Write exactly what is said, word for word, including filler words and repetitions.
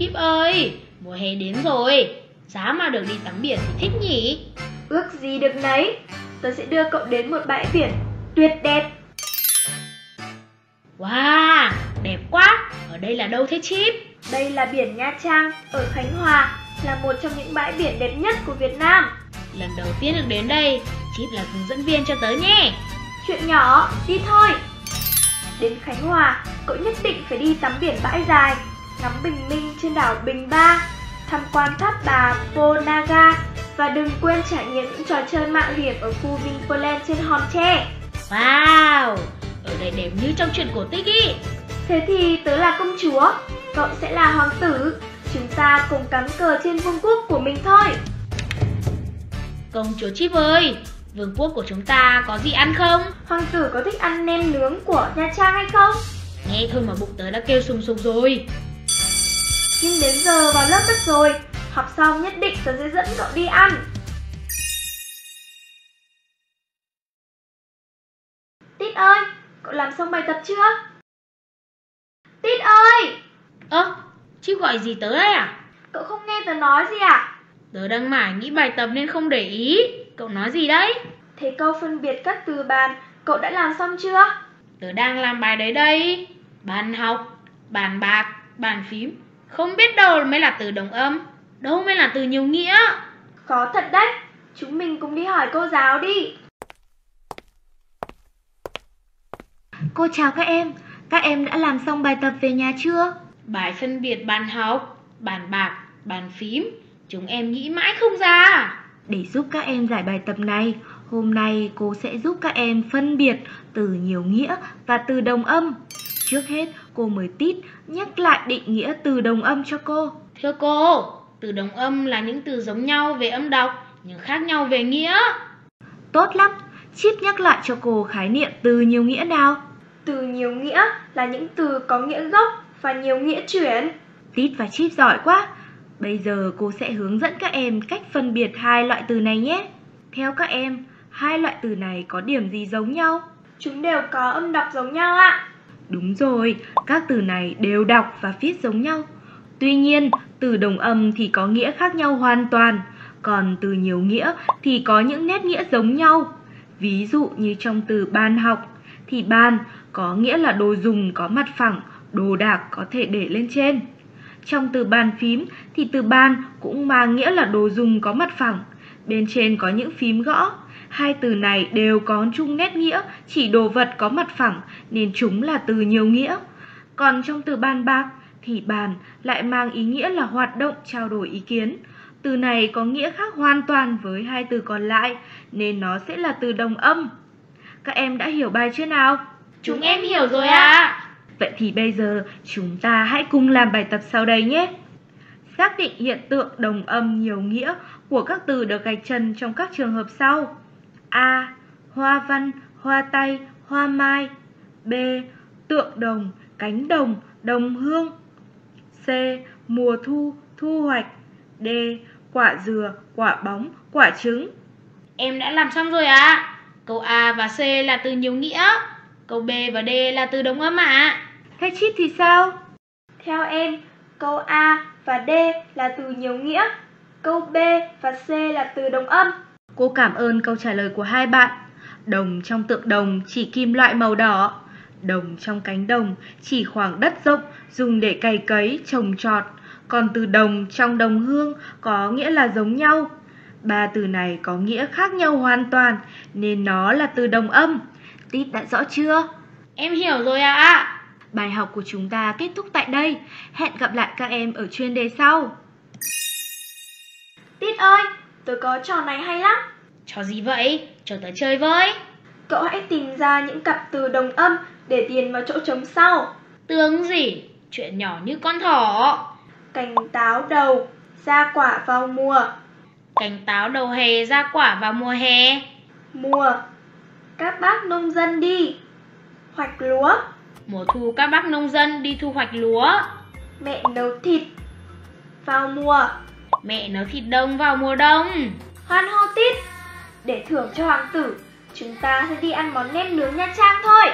Chip ơi, mùa hè đến rồi, giá mà được đi tắm biển thì thích nhỉ? Ước gì được nấy, tôi sẽ đưa cậu đến một bãi biển tuyệt đẹp. Wow, đẹp quá, ở đây là đâu thế Chip? Đây là biển Nha Trang ở Khánh Hòa, là một trong những bãi biển đẹp nhất của Việt Nam. Lần đầu tiên được đến đây, Chip là hướng dẫn viên cho tớ nhé. Chuyện nhỏ, đi thôi. Đến Khánh Hòa, cậu nhất định phải đi tắm biển bãi dài, ngắm bình minh trên đảo Bình Ba, tham quan tháp bà Ponaga và đừng quên trải nghiệm những trò chơi mạo hiểm ở khu Vinpearl trên Hòn Tre. Wow, ở đây đẹp như trong truyện cổ tích ý. Thế thì tớ là công chúa, cậu sẽ là hoàng tử. Chúng ta cùng cắm cờ trên vương quốc của mình thôi. Công chúa Chip ơi, vương quốc của chúng ta có gì ăn không? Hoàng tử có thích ăn nem nướng của Nha Trang hay không? Nghe thôi mà bụng tớ đã kêu sùng sục rồi. Nhưng đến giờ vào lớp mất rồi, học xong nhất định tớ sẽ dẫn cậu đi ăn. Tít ơi, cậu làm xong bài tập chưa? Tít ơi! Ơ, à, Chip gọi gì tớ đây à? Cậu không nghe tớ nói gì à? Tớ đang mải nghĩ bài tập nên không để ý. Cậu nói gì đấy? Thế câu phân biệt các từ bàn, cậu đã làm xong chưa? Tớ đang làm bài đấy đây. Bàn học, bàn bạc, bàn phím. Không biết đâu mới là từ đồng âm, đâu mới là từ nhiều nghĩa. Có thật đấy, chúng mình cùng đi hỏi cô giáo đi. Cô chào các em, các em đã làm xong bài tập về nhà chưa? Bài phân biệt bàn học, bàn bạc, bàn phím, chúng em nghĩ mãi không ra. Để giúp các em giải bài tập này, hôm nay cô sẽ giúp các em phân biệt từ nhiều nghĩa và từ đồng âm. Trước hết, cô mời Tít nhắc lại định nghĩa từ đồng âm cho cô. Thưa cô, từ đồng âm là những từ giống nhau về âm đọc, nhưng khác nhau về nghĩa. Tốt lắm, Chip nhắc lại cho cô khái niệm từ nhiều nghĩa nào. Từ nhiều nghĩa là những từ có nghĩa gốc và nhiều nghĩa chuyển. Tít và Chip giỏi quá. Bây giờ cô sẽ hướng dẫn các em cách phân biệt hai loại từ này nhé. Theo các em, hai loại từ này có điểm gì giống nhau? Chúng đều có âm đọc giống nhau ạ. À. Đúng rồi, các từ này đều đọc và viết giống nhau. Tuy nhiên, từ đồng âm thì có nghĩa khác nhau hoàn toàn. Còn từ nhiều nghĩa thì có những nét nghĩa giống nhau. Ví dụ như trong từ bàn học, thì bàn có nghĩa là đồ dùng có mặt phẳng, đồ đạc có thể để lên trên. Trong từ bàn phím thì từ bàn cũng mang nghĩa là đồ dùng có mặt phẳng, bên trên có những phím gõ. Hai từ này đều có chung nét nghĩa, chỉ đồ vật có mặt phẳng nên chúng là từ nhiều nghĩa. Còn trong từ bàn bạc thì bàn lại mang ý nghĩa là hoạt động trao đổi ý kiến. Từ này có nghĩa khác hoàn toàn với hai từ còn lại nên nó sẽ là từ đồng âm. Các em đã hiểu bài chưa nào? Chúng em hiểu rồi ạ. À. Vậy thì bây giờ chúng ta hãy cùng làm bài tập sau đây nhé. Xác định hiện tượng đồng âm nhiều nghĩa của các từ được gạch chân trong các trường hợp sau. A. Hoa văn, hoa tay, hoa mai. B. Tượng đồng, cánh đồng, đồng hương. C. Mùa thu, thu hoạch. D. Quả dừa, quả bóng, quả trứng. Em đã làm xong rồi ạ. À. Câu A và C là từ nhiều nghĩa. Câu B và D là từ đồng âm ạ. À. Thế Chip thì sao? Theo em, câu A và D là từ nhiều nghĩa. Câu B và C là từ đồng âm. Cô cảm ơn câu trả lời của hai bạn. Đồng trong tượng đồng chỉ kim loại màu đỏ. Đồng trong cánh đồng chỉ khoảng đất rộng dùng để cày cấy, trồng trọt. Còn từ đồng trong đồng hương có nghĩa là giống nhau. Ba từ này có nghĩa khác nhau hoàn toàn nên nó là từ đồng âm. Tít đã rõ chưa? Em hiểu rồi ạ. À. Bài học của chúng ta kết thúc tại đây. Hẹn gặp lại các em ở chuyên đề sau. Tít ơi, tớ có trò này hay lắm. Trò gì vậy? Cho tớ chơi với. Cậu hãy tìm ra những cặp từ đồng âm để điền vào chỗ trống sau. Tương gì? Chuyện nhỏ như con thỏ. Cành táo đầu, ra quả vào mùa. Cành táo đầu hè, ra quả vào mùa hè. Mùa, các bác nông dân đi hoạch lúa. Mùa thu các bác nông dân đi thu hoạch lúa. Mẹ nấu thịt vào mùa. Mẹ nấu thịt đông vào mùa đông. Hoan hô Tít. Để thưởng cho hoàng tử, chúng ta sẽ đi ăn món nem nướng Nha Trang thôi.